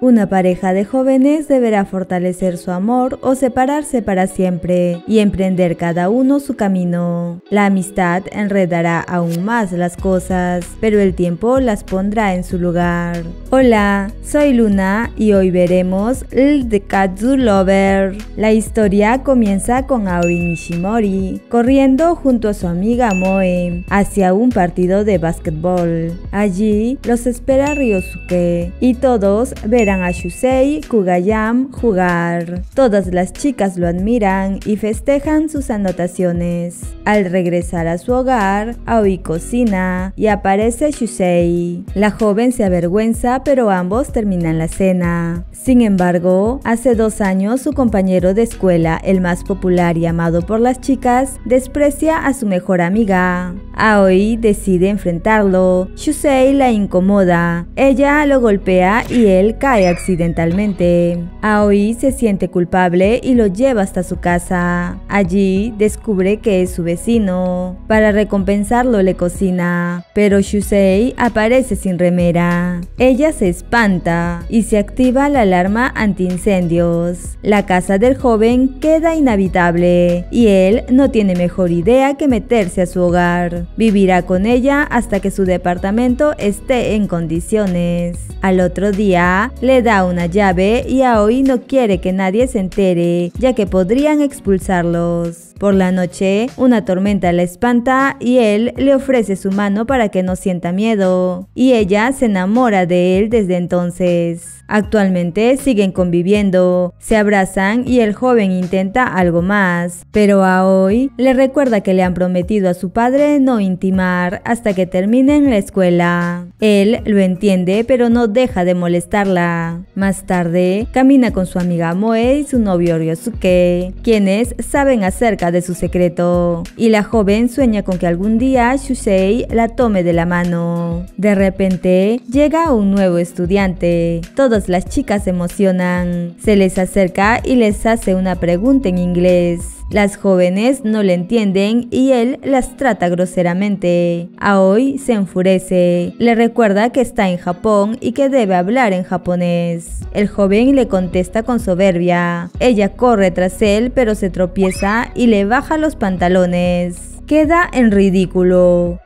Una pareja de jóvenes deberá fortalecer su amor o separarse para siempre y emprender cada uno su camino. La amistad enredará aún más las cosas, pero el tiempo las pondrá en su lugar. Hola, soy Luna y hoy veremos LDK Lover. La historia comienza con Aoi Nishimori corriendo junto a su amiga Moe hacia un partido de básquetbol. Allí los espera Ryosuke y todos verán a Shusei Kugayama jugar. Todas las chicas lo admiran y festejan sus anotaciones. Al regresar a su hogar, Aoi cocina y aparece Shusei. La joven se avergüenza, pero ambos terminan la cena. Sin embargo, hace 2 años su compañero de escuela, el más popular y amado por las chicas, desprecia a su mejor amiga. Aoi decide enfrentarlo. Shusei la incomoda. Ella lo golpea y él cae accidentalmente. Aoi se siente culpable y lo lleva hasta su casa. Allí descubre que es su vecino. Para recompensarlo le cocina, pero Shusei aparece sin remera. Ella se espanta y se activa la alarma antiincendios. La casa del joven queda inhabitable y él no tiene mejor idea que meterse a su hogar. Vivirá con ella hasta que su departamento esté en condiciones. Al otro día, le da una llave y Aoi no quiere que nadie se entere, ya que podrían expulsarlos. Por la noche, una tormenta la espanta y él le ofrece su mano para que no sienta miedo, y ella se enamora de él desde entonces. Actualmente siguen conviviendo, se abrazan y el joven intenta algo más, pero Aoi le recuerda que le han prometido a su padre no intimar hasta que terminen la escuela. Él lo entiende, pero no deja de molestarla. Más tarde, camina con su amiga Moe y su novio Ryosuke, quienes saben acerca de su secreto, y la joven sueña con que algún día Shusei la tome de la mano. De repente, llega un nuevo estudiante. Todas las chicas se emocionan. Se les acerca y les hace una pregunta en inglés. Las jóvenes no le entienden y él las trata groseramente. Aoi se enfurece. Le recuerda que está en Japón y que debe hablar en japonés. El joven le contesta con soberbia. Ella corre tras él, pero se tropieza y le baja los pantalones. Queda en ridículo.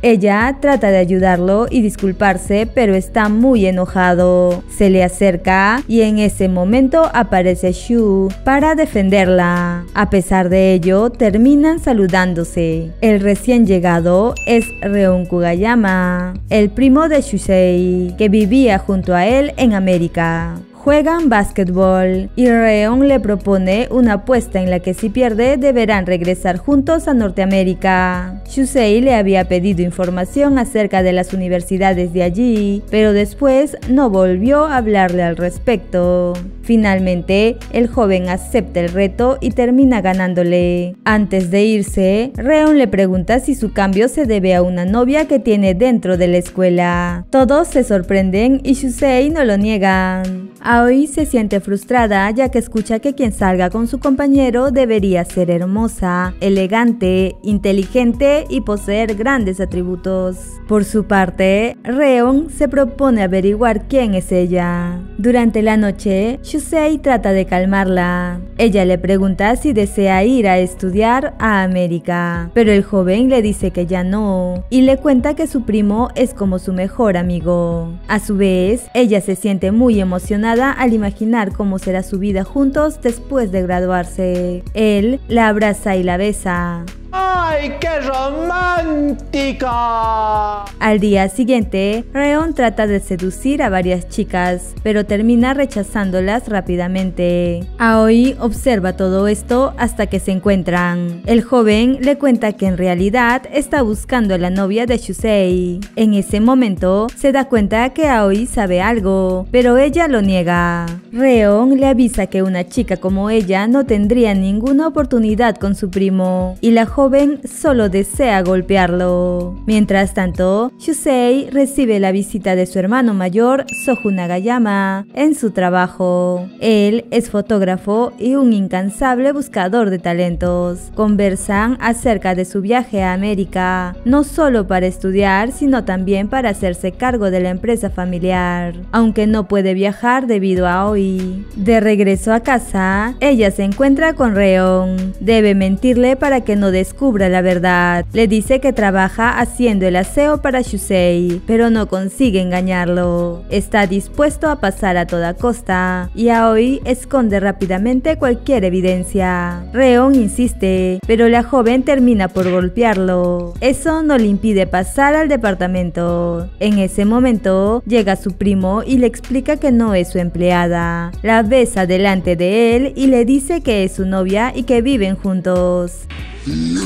Ella trata de ayudarlo y disculparse, pero está muy enojado. Se le acerca y en ese momento aparece Shu para defenderla. A pesar de ello, terminan saludándose. El recién llegado es Reon Kugayama, el primo de Shusei, que vivía junto a él en América. Juegan básquetbol y Reon le propone una apuesta en la que si pierde deberán regresar juntos a Norteamérica. Shusei le había pedido información acerca de las universidades de allí, pero después no volvió a hablarle al respecto. Finalmente, el joven acepta el reto y termina ganándole. Antes de irse, Reon le pregunta si su cambio se debe a una novia que tiene dentro de la escuela. Todos se sorprenden y Shusei no lo niega. Aoi se siente frustrada, ya que escucha que quien salga con su compañero debería ser hermosa, elegante, inteligente y poseer grandes atributos. Por su parte, Reon se propone averiguar quién es ella. Durante la noche, Shusei trata de calmarla. Ella le pregunta si desea ir a estudiar a América, pero el joven le dice que ya no, y le cuenta que su primo es como su mejor amigo. A su vez, ella se siente muy emocionada al imaginar cómo será su vida juntos después de graduarse. Él la abraza y la besa. ¡Ay, qué romántica! Al día siguiente, Reon trata de seducir a varias chicas, pero termina rechazándolas rápidamente. Aoi observa todo esto hasta que se encuentran. El joven le cuenta que en realidad está buscando a la novia de Shusei. En ese momento, se da cuenta que Aoi sabe algo, pero ella lo niega. Reon le avisa que una chica como ella no tendría ninguna oportunidad con su primo, y la joven joven solo desea golpearlo. Mientras tanto, Shusei recibe la visita de su hermano mayor, Soju Nagayama, en su trabajo. Él es fotógrafo y un incansable buscador de talentos. Conversan acerca de su viaje a América, no solo para estudiar, sino también para hacerse cargo de la empresa familiar, aunque no puede viajar debido a Aoi. De regreso a casa, ella se encuentra con Reon. Debe mentirle para que no descubra la verdad. Le dice que trabaja haciendo el aseo para Shusei, pero no consigue engañarlo. Está dispuesto a pasar a toda costa, y Aoi esconde rápidamente cualquier evidencia. Reon insiste, pero la joven termina por golpearlo. Eso no le impide pasar al departamento. En ese momento, llega su primo y le explica que no es su empleada. La besa delante de él y le dice que es su novia y que viven juntos. No.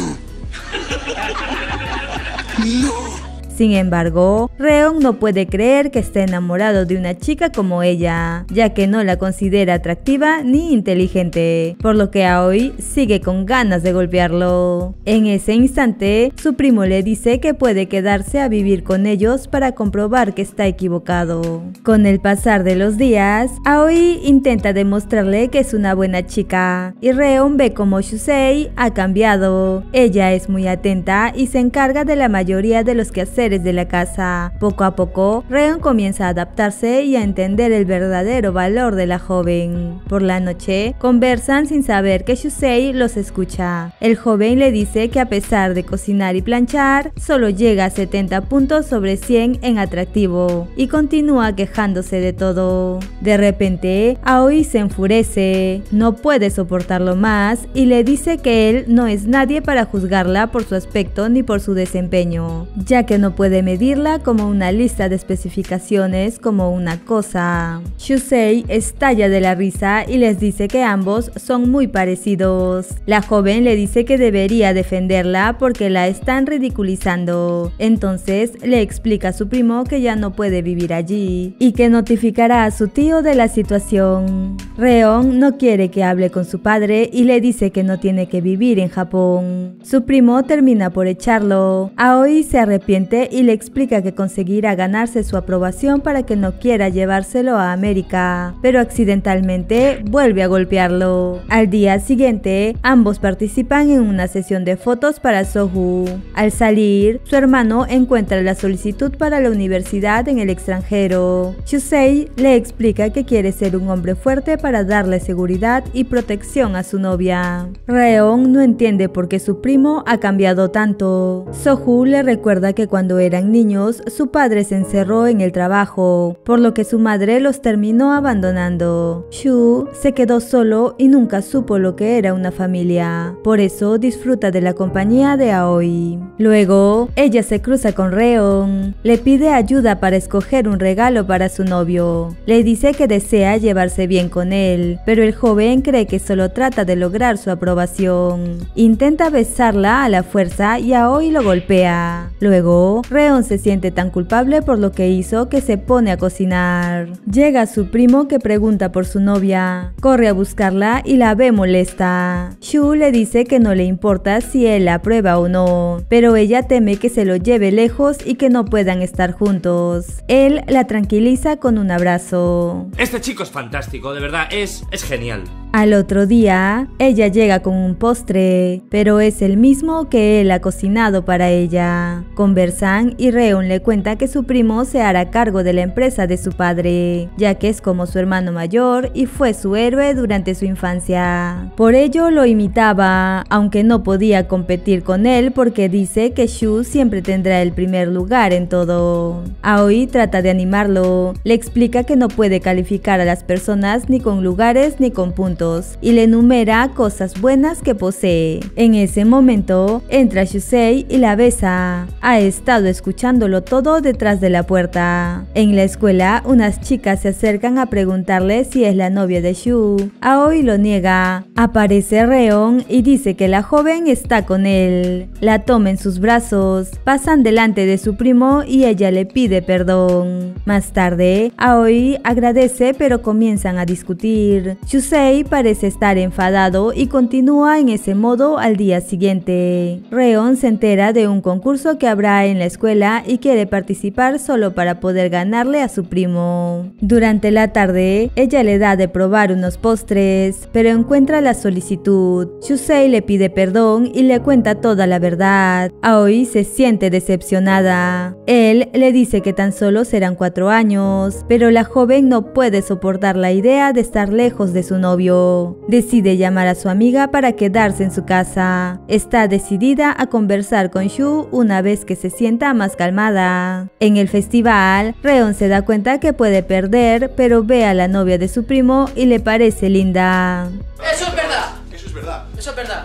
No. Sin embargo, Reon no puede creer que esté enamorado de una chica como ella, ya que no la considera atractiva ni inteligente, por lo que Aoi sigue con ganas de golpearlo. En ese instante, su primo le dice que puede quedarse a vivir con ellos para comprobar que está equivocado. Con el pasar de los días, Aoi intenta demostrarle que es una buena chica, y Reon ve cómo Shusei ha cambiado. Ella es muy atenta y se encarga de la mayoría de los quehaceres de la casa. Poco a poco, Reon comienza a adaptarse y a entender el verdadero valor de la joven. Por la noche, conversan sin saber que Shusei los escucha. El joven le dice que a pesar de cocinar y planchar, solo llega a 70 puntos sobre 100 en atractivo, y continúa quejándose de todo. De repente, Aoi se enfurece, no puede soportarlo más y le dice que él no es nadie para juzgarla por su aspecto ni por su desempeño, ya que no puede medirla como una lista de especificaciones, como una cosa. Shusei estalla de la risa y les dice que ambos son muy parecidos. La joven le dice que debería defenderla porque la están ridiculizando. Entonces le explica a su primo que ya no puede vivir allí y que notificará a su tío de la situación. Reon no quiere que hable con su padre y le dice que no tiene que vivir en Japón. Su primo termina por echarlo. Aoi se arrepiente y le explica que conseguirá ganarse su aprobación para que no quiera llevárselo a América, pero accidentalmente vuelve a golpearlo. Al día siguiente, ambos participan en una sesión de fotos para Soju. Al salir, su hermano encuentra la solicitud para la universidad en el extranjero. Shusei le explica que quiere ser un hombre fuerte para darle seguridad y protección a su novia. Reon no entiende por qué su primo ha cambiado tanto. Soju le recuerda que cuando eran niños, su padre se encerró en el trabajo, por lo que su madre los terminó abandonando. Shu se quedó solo y nunca supo lo que era una familia, por eso disfruta de la compañía de Aoi. Luego, ella se cruza con Reon, le pide ayuda para escoger un regalo para su novio. Le dice que desea llevarse bien con él, pero el joven cree que solo trata de lograr su aprobación. Intenta besarla a la fuerza y Aoi lo golpea. Luego, Reon se siente tan culpable por lo que hizo que se pone a cocinar. Llega su primo que pregunta por su novia. Corre a buscarla y la ve molesta. Shu le dice que no le importa si él la aprueba o no, pero ella teme que se lo lleve lejos y que no puedan estar juntos. Él la tranquiliza con un abrazo. Este chico es fantástico, de verdad, es genial. Al otro día, ella llega con un postre, pero es el mismo que él ha cocinado para ella. Conversan y Reon le cuenta que su primo se hará cargo de la empresa de su padre, ya que es como su hermano mayor y fue su héroe durante su infancia. Por ello lo imitaba, aunque no podía competir con él porque dice que Shu siempre tendrá el primer lugar en todo. Aoi trata de animarlo, le explica que no puede calificar a las personas ni con lugares ni con puntos, y le enumera cosas buenas que posee. En ese momento, entra Shusei y la besa. Ha estado escuchándolo todo detrás de la puerta. En la escuela, unas chicas se acercan a preguntarle si es la novia de Shu. Aoi lo niega. Aparece Reon y dice que la joven está con él. La toma en sus brazos, pasan delante de su primo y ella le pide perdón. Más tarde, Aoi agradece pero comienzan a discutir. Shusei parece estar enfadado y continúa en ese modo al día siguiente. Reon se entera de un concurso que habrá en la escuela y quiere participar solo para poder ganarle a su primo. Durante la tarde, ella le da de probar unos postres, pero encuentra la solicitud. Shusei le pide perdón y le cuenta toda la verdad. Aoi se siente decepcionada. Él le dice que tan solo serán 4 años, pero la joven no puede soportar la idea de estar lejos de su novio. Decide llamar a su amiga para quedarse en su casa. Está decidida a conversar con Shu una vez que se sienta más calmada. En el festival, Reon se da cuenta que puede perder, pero ve a la novia de su primo y le parece linda. ¡Eso es verdad!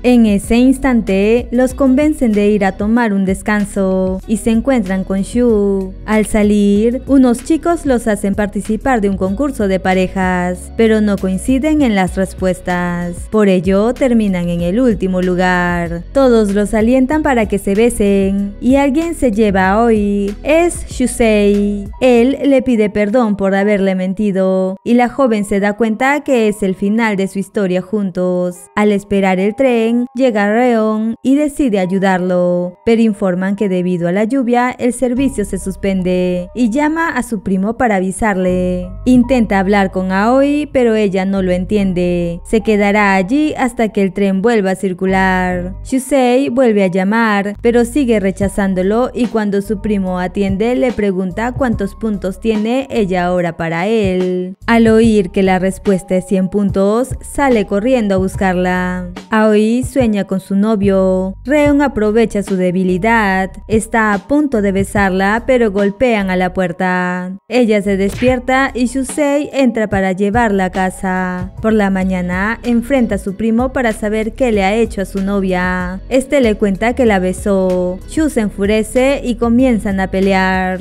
En ese instante, los convencen de ir a tomar un descanso y se encuentran con Shu. Al salir, unos chicos los hacen participar de un concurso de parejas, pero no coinciden en las respuestas. Por ello, terminan en el último lugar. Todos los alientan para que se besen y alguien se lleva a Aoi. Es Shusei. Él le pide perdón por haberle mentido y la joven se da cuenta que es el final de su historia juntos. Al esperar el tren, llega Reon y decide ayudarlo, pero informan que debido a la lluvia el servicio se suspende y llama a su primo para avisarle. Intenta hablar con Aoi, pero ella no lo entiende. Se quedará allí hasta que el tren vuelva a circular. Shusei vuelve a llamar, pero sigue rechazándolo y cuando su primo atiende le pregunta cuántos puntos tiene ella ahora para él. Al oír que la respuesta es 100 puntos, sale corriendo a buscarla. Aoi sueña con su novio. Reon aprovecha su debilidad. Está a punto de besarla, pero golpean a la puerta. Ella se despierta y Shusei entra para llevarla a casa. Por la mañana, enfrenta a su primo para saber qué le ha hecho a su novia. Este le cuenta que la besó. Shu se enfurece y comienzan a pelear.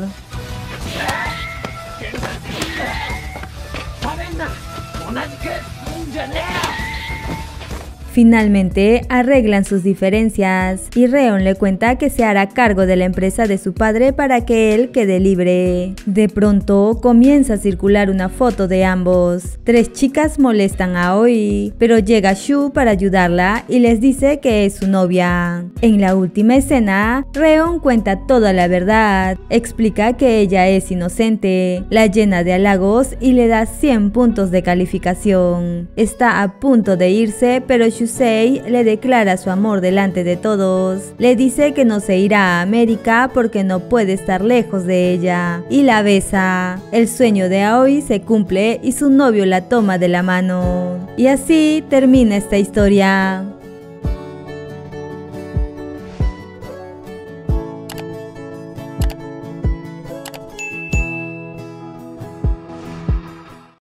Finalmente arreglan sus diferencias y Reon le cuenta que se hará cargo de la empresa de su padre para que él quede libre. De pronto comienza a circular una foto de ambos. 3 chicas molestan a Aoi, pero llega Shu para ayudarla y les dice que es su novia. En la última escena, Reon cuenta toda la verdad, explica que ella es inocente, la llena de halagos y le da 100 puntos de calificación. Está a punto de irse, pero Shusei le declara su amor delante de todos. Le dice que no se irá a América porque no puede estar lejos de ella y la besa. El sueño de Aoi se cumple y su novio la toma de la mano. Y así termina esta historia.